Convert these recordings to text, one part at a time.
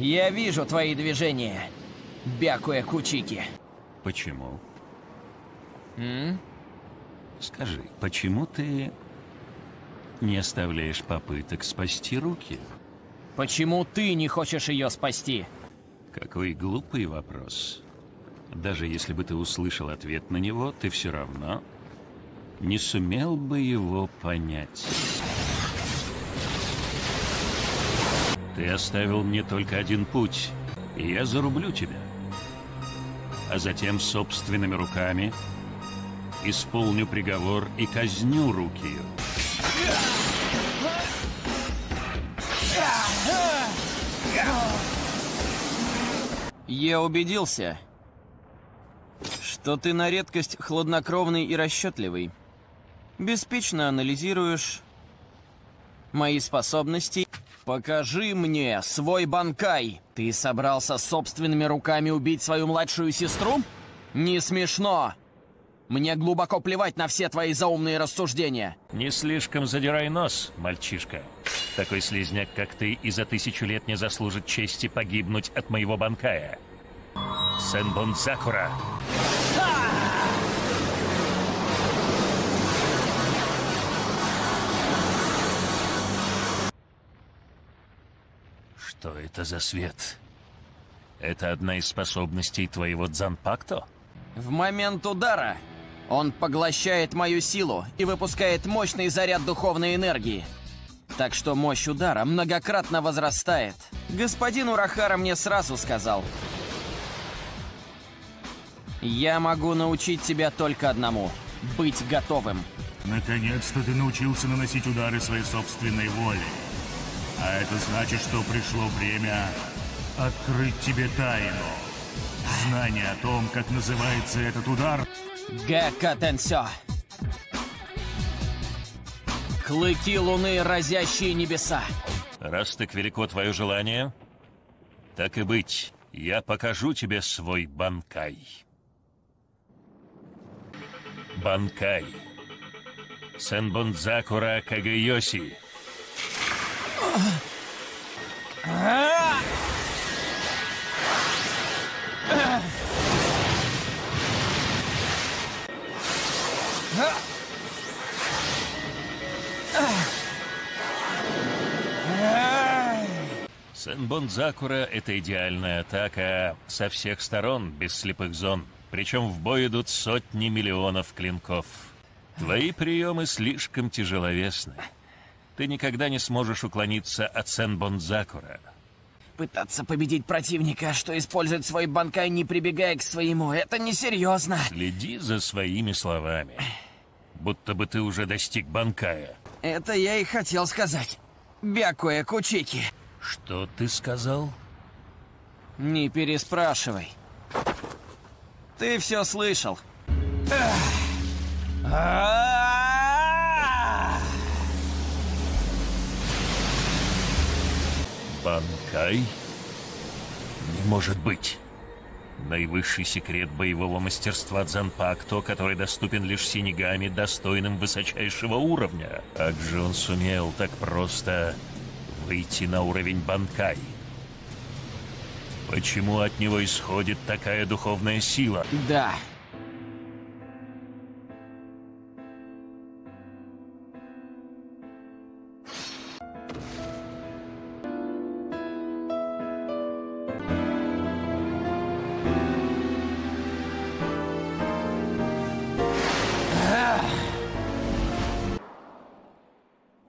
Я вижу твои движения, Бьякуя Кучики. Почему? Скажи, почему ты не оставляешь попыток спасти Рукию? Почему ты не хочешь ее спасти? Какой глупый вопрос. Даже если бы ты услышал ответ на него, ты все равно не сумел бы его понять. Ты оставил мне только один путь, и я зарублю тебя. А затем собственными руками исполню приговор и казню Рукию. Я убедился, что ты на редкость хладнокровный и расчетливый. Беспечно анализируешь мои способности. Покажи мне свой банкай. Ты собрался собственными руками убить свою младшую сестру? Не смешно. Мне глубоко плевать на все твои заумные рассуждения. Не слишком задирай нос, мальчишка. Такой слизняк, как ты, и за 1000 лет не заслужит чести погибнуть от моего банкая. Сэнбонзакура. Что это за свет? Это одна из способностей твоего Дзанпакто? В момент удара он поглощает мою силу и выпускает мощный заряд духовной энергии. Так что мощь удара многократно возрастает. Господин Урахара мне сразу сказал: я могу научить тебя только одному — быть готовым. Наконец-то ты научился наносить удары своей собственной воли. А это значит, что пришло время открыть тебе тайну. Знание о том, как называется этот удар... Гэкко-тэнсё. Клыки луны, разящие небеса. Раз так велико твое желание, так и быть, я покажу тебе свой банкай. Банкай. Сэнбонзакура Кагэёси. Сэнбонзакура — это идеальная атака со всех сторон, без слепых зон. Причем в бой идут сотни миллионов клинков. Твои приемы слишком тяжеловесны. Ты никогда не сможешь уклониться от Сэнбонзакура. Пытаться победить противника, что использует свой банкай, не прибегая к своему, это несерьезно. Следи за своими словами. Будто бы ты уже достиг банкая. Это я и хотел сказать. Бьякуя Кучики. Что ты сказал? Не переспрашивай. Ты все слышал. Банкай? Не может быть. Наивысший секрет боевого мастерства Дзанпакто, который доступен лишь синигами, достойным высочайшего уровня. Как же он сумел так просто выйти на уровень банкай? Почему от него исходит такая духовная сила? Да.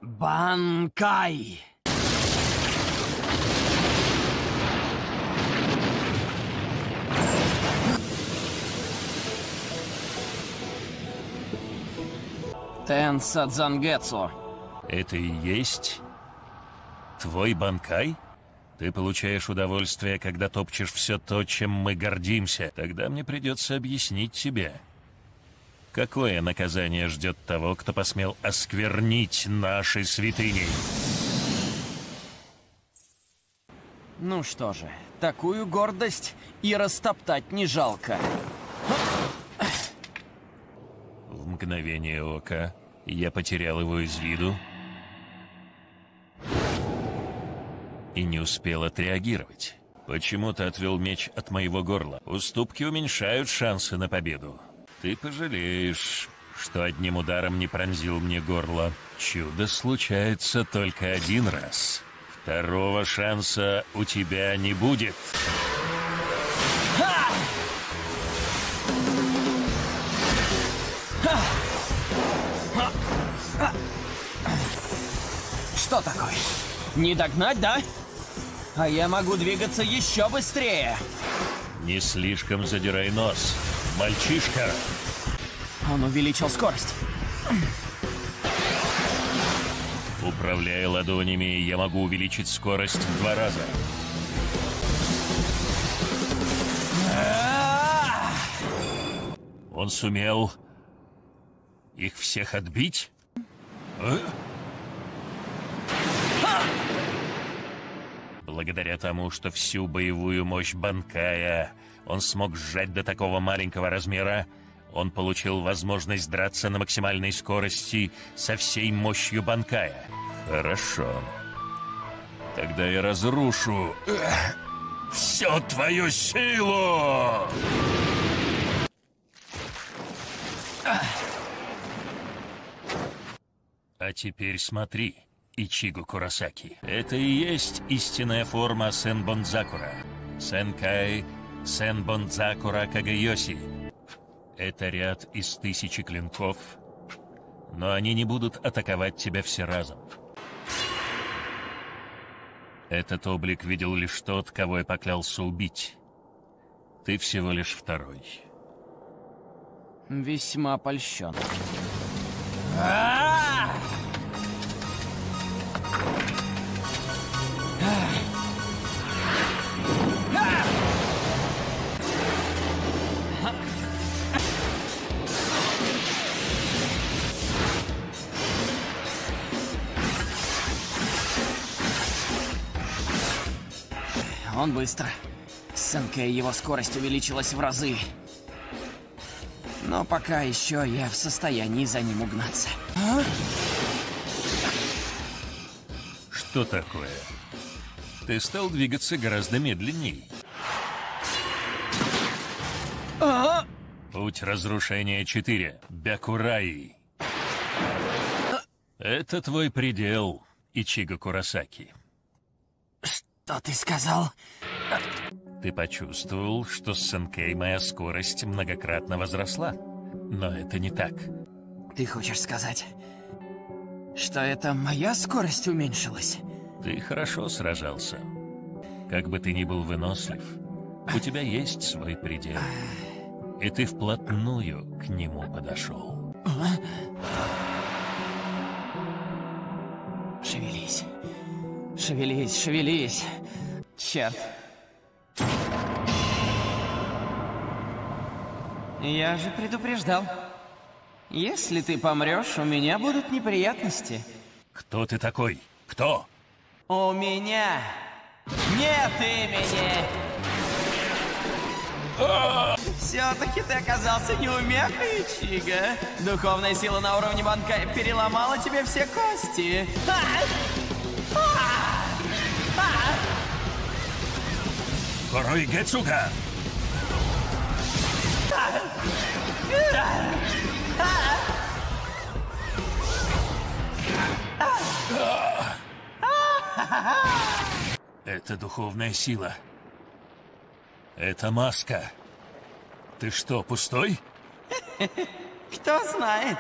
Банкай! Тенса Дзангецу. Это и есть твой банкай? Ты получаешь удовольствие, когда топчешь все то, чем мы гордимся. Тогда мне придется объяснить тебе, какое наказание ждет того, кто посмел осквернить наши святыни? Ну что же, такую гордость и растоптать не жалко. В мгновение ока я потерял его из виду и не успел отреагировать. Почему ты отвел меч от моего горла? Уступки уменьшают шансы на победу. Ты пожалеешь, что одним ударом не пронзил мне горло. Чудо случается только один раз. Второго шанса у тебя не будет. Что такое? Не догнать, да? А я могу двигаться еще быстрее. Не слишком задирай нос, мальчишка. Он увеличил скорость. Управляя ладонями, я могу увеличить скорость в 2 раза. Он сумел их всех отбить? Благодаря тому, что всю боевую мощь Банкая он смог сжать до такого маленького размера, он получил возможность драться на максимальной скорости со всей мощью Банкая. Хорошо. Тогда я разрушу всю твою силу! А теперь смотри. Ичиго Куросаки. Это и есть истинная форма Сэнбонзакура. Сэнкэй, Сэнбонзакура Кагэёси. Это ряд из 1000 клинков, но они не будут атаковать тебя все разом. Этот облик видел лишь тот, кого я поклялся убить. Ты всего лишь второй. Весьма польщен. Он быстро. Сэнкэй, его скорость увеличилась в разы. Но пока еще я в состоянии за ним угнаться. А? Что такое? Ты стал двигаться гораздо медленней. А? Путь разрушения 4. Бякурай. А? Это твой предел, Ичиго Куросаки. Что ты сказал? Ты почувствовал, что с Сэнкэй моя скорость многократно возросла. Но это не так. Ты хочешь сказать, что это моя скорость уменьшилась? Ты хорошо сражался. Как бы ты ни был вынослив, у тебя есть свой предел. И ты вплотную к нему подошел. Шевелись. Шевелись, шевелись. Черт. Я же предупреждал. Если ты помрешь, у меня будут неприятности. Кто ты такой? Кто? У меня нет имени. Все-таки ты оказался неумехой, Ичиго. Духовная сила на уровне банка переломала тебе все кости. Корой Гацука! Это духовная сила. Это маска. Ты что, пустой? Кто знает?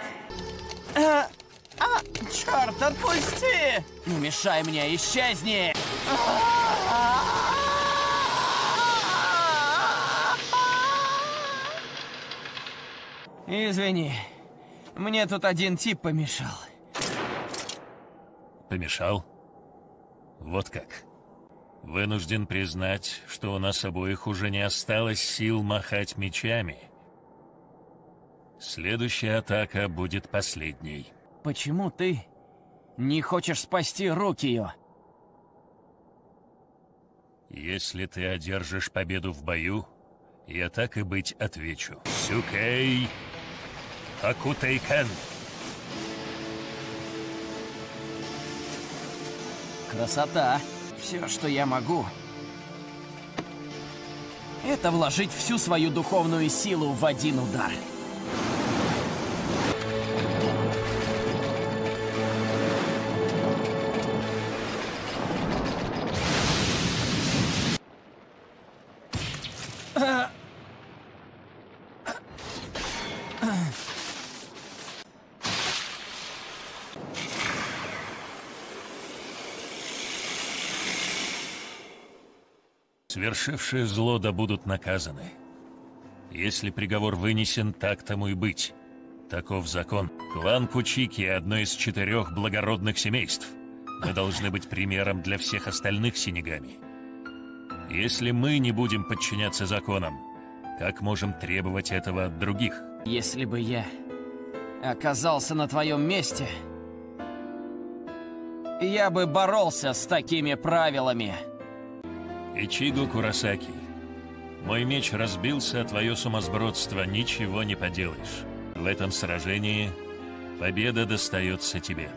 Черт, отпусти! Не мешай мне, исчезни! Извини, мне тут один тип помешал. Помешал? Вот как. Вынужден признать, что у нас обоих уже не осталось сил махать мечами. Следующая атака будет последней. Почему ты не хочешь спасти Рукию? Если ты одержишь победу в бою, я так и быть отвечу. Шюкей! Акутэйкэн. Красота. Все, что я могу, — это вложить всю свою духовную силу в один удар. Совершившие зло да будут наказаны. Если приговор вынесен, так тому и быть. Таков закон. Клан Кучики – одно из 4 благородных семейств. Мы должны быть примером для всех остальных синегами. Если мы не будем подчиняться законам, как можем требовать этого от других? Если бы я оказался на твоем месте, я бы боролся с такими правилами. Ичиго Куросаки, мой меч разбился, а твое сумасбродство, ничего не поделаешь. В этом сражении победа достается тебе.